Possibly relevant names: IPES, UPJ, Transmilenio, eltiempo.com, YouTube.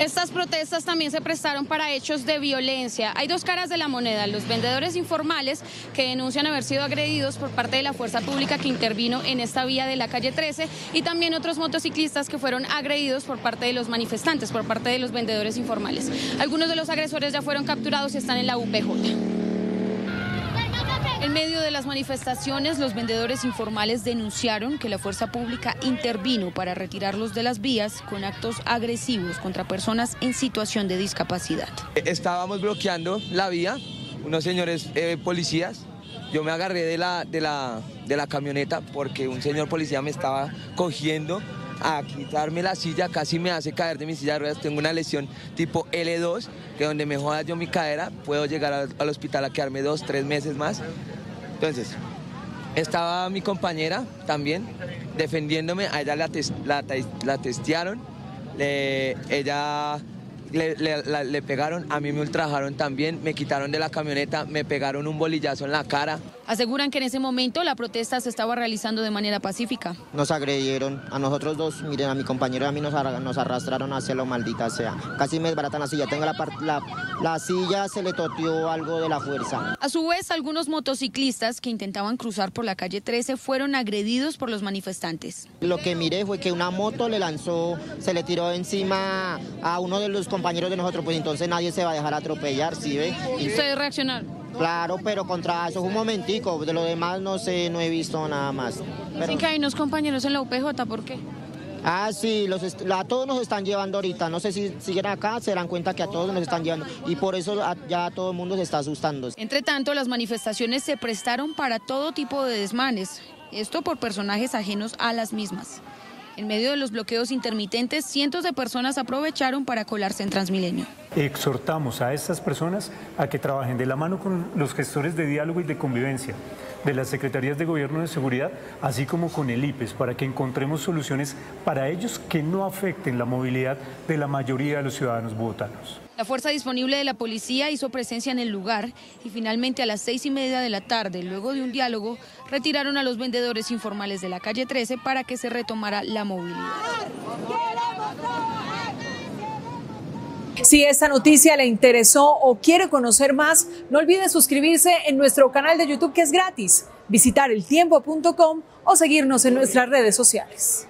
Estas protestas también se prestaron para hechos de violencia. Hay dos caras de la moneda, los vendedores informales que denuncian haber sido agredidos por parte de la fuerza pública que intervino en esta vía de la calle 13 y también otros motociclistas que fueron agredidos por parte de los manifestantes, por parte de los vendedores informales. Algunos de los agresores ya fueron capturados y están en la UPJ. En medio de las manifestaciones, los vendedores informales denunciaron que la fuerza pública intervino para retirarlos de las vías con actos agresivos contra personas en situación de discapacidad. Estábamos bloqueando la vía, unos señores policías. Yo me agarré de la camioneta porque un señor policía me estaba cogiendo a quitarme la silla, casi me hace caer de mi silla de ruedas. Tengo una lesión tipo L2, que donde me joda yo mi cadera, puedo llegar al hospital a quedarme 2, 3 meses más. Entonces, estaba mi compañera también defendiéndome, a ella la testearon, le pegaron, a mí me ultrajaron también, me quitaron de la camioneta, me pegaron un bolillazo en la cara. Aseguran que en ese momento la protesta se estaba realizando de manera pacífica. Nos agredieron, a nosotros dos, miren, a mi compañero y a mí nos arrastraron hacia lo maldita sea. Casi me desbaratan la silla, tengo la silla, se le toteó algo de la fuerza. A su vez, algunos motociclistas que intentaban cruzar por la calle 13 fueron agredidos por los manifestantes. Lo que miré fue que una moto se le tiró encima a uno de los compañeros de nosotros, pues entonces nadie se va a dejar atropellar, ¿sí ve? ¿Y ustedes reaccionaron? Claro, pero contra eso un momentico, de lo demás no sé, no he visto nada más. Pero... Dicen que hay unos compañeros en la UPJ, ¿por qué? Ah, sí, a todos nos están llevando ahorita, no sé si siguen acá, se darán cuenta que a todos nos están llevando y por eso ya todo el mundo se está asustando. Entre tanto, las manifestaciones se prestaron para todo tipo de desmanes, esto por personajes ajenos a las mismas. En medio de los bloqueos intermitentes, cientos de personas aprovecharon para colarse en Transmilenio. Exhortamos a estas personas a que trabajen de la mano con los gestores de diálogo y de convivencia, de las Secretarías de Gobierno de Seguridad, así como con el IPES, para que encontremos soluciones para ellos que no afecten la movilidad de la mayoría de los ciudadanos bogotanos. La fuerza disponible de la policía hizo presencia en el lugar y finalmente a las 6:30 de la tarde, luego de un diálogo, retiraron a los vendedores informales de la calle 13 para que se retomara la movilidad. Si esta noticia le interesó o quiere conocer más, no olvide suscribirse en nuestro canal de YouTube, que es gratis, visitar eltiempo.com o seguirnos en nuestras redes sociales.